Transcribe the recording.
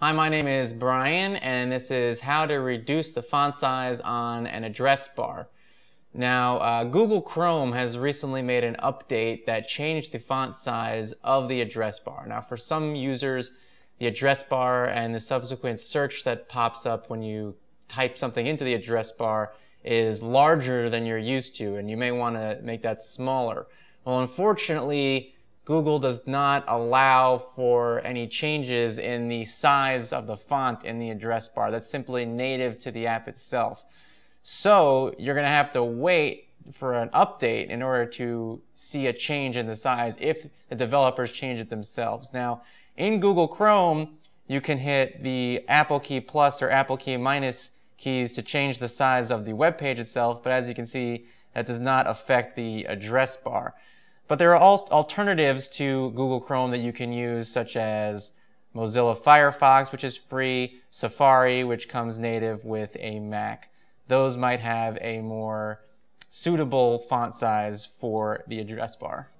Hi, my name is Brian, and this is how to reduce the font size on an address bar. Now, Google Chrome has recently made an update that changed the font size of the address bar. Now, for some users, the address bar and the subsequent search that pops up when you type something into the address bar is larger than you're used to, and you may want to make that smaller. Well, unfortunately, Google does not allow for any changes in the size of the font in the address bar. That's simply native to the app itself. So you're going to have to wait for an update in order to see a change in the size if the developers change it themselves. Now, in Google Chrome, you can hit the Apple key plus or Apple key minus keys to change the size of the web page itself, but as you can see, that does not affect the address bar. But there are also alternatives to Google Chrome that you can use, such as Mozilla Firefox, which is free, Safari, which comes native with a Mac. Those might have a more suitable font size for the address bar.